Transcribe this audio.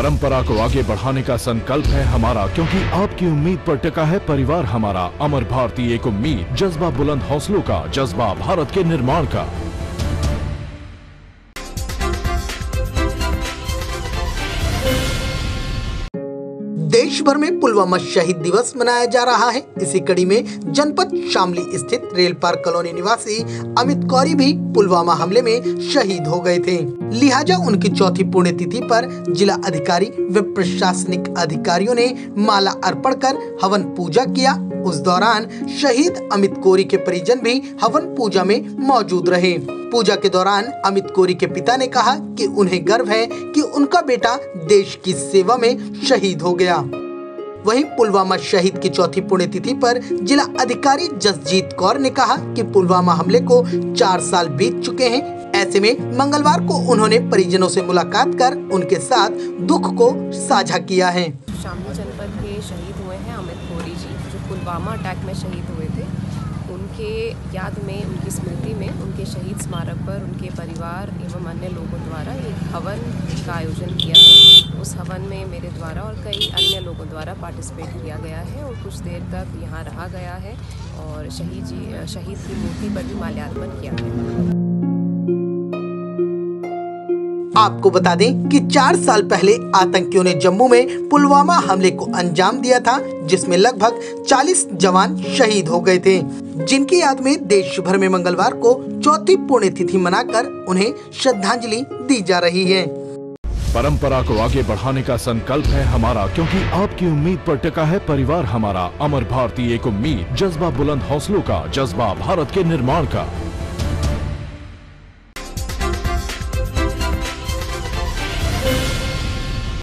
परंपरा को आगे बढ़ाने का संकल्प है हमारा, क्योंकि आपकी उम्मीद पर टिका है परिवार हमारा। अमर भारतीय एक उम्मीद, जज्बा बुलंद हौसलों का, जज्बा भारत के निर्माण का। देश भर में पुलवामा शहीद दिवस मनाया जा रहा है। इसी कड़ी में जनपद शामली स्थित रेल पार्क कॉलोनी निवासी अमित कौरी भी पुलवामा हमले में शहीद हो गए थे। लिहाजा उनकी चौथी पुण्यतिथि पर जिला अधिकारी व प्रशासनिक अधिकारियों ने माला अर्पण कर हवन पूजा किया। उस दौरान शहीद अमित कोरी के परिजन भी हवन पूजा में मौजूद रहे। पूजा के दौरान अमित कोरी के पिता ने कहा कि उन्हें गर्व है कि उनका बेटा देश की सेवा में शहीद हो गया। वहीं पुलवामा शहीद की चौथी पुण्यतिथि पर जिला अधिकारी जसजीत कौर ने कहा कि पुलवामा हमले को 4 साल बीत चुके हैं। ऐसे में मंगलवार को उन्होंने परिजनों से मुलाकात कर उनके साथ दुख को साझा किया है। शामली जनपद में शहीद हुए हैं अमित कोरी जी, जो पुलवामा अटैक में शहीद हुए थे। उनके याद में, उनकी स्मृति में, उनके शहीद स्मारक पर उनके परिवार एवं अन्य लोगों द्वारा एक हवन का आयोजन किया है। उस हवन में मेरे द्वारा और कई अन्य लोगों द्वारा पार्टिसिपेट किया गया है और कुछ देर तक यहाँ रहा गया है और शहीद की मूर्ति पर भी माल्यार्पण किया गया। आपको बता दें कि 4 साल पहले आतंकियों ने जम्मू में पुलवामा हमले को अंजाम दिया था, जिसमें लगभग 40 जवान शहीद हो गए थे, जिनकी याद में देश भर में मंगलवार को चौथी पुण्यतिथि मनाकर उन्हें श्रद्धांजलि दी जा रही है। परंपरा को आगे बढ़ाने का संकल्प है हमारा, क्योंकि आपकी उम्मीद पर टिका है परिवार हमारा। अमर भारतीय एक उम्मीद, जज्बा बुलंद हौसलों का, जज्बा भारत के निर्माण का।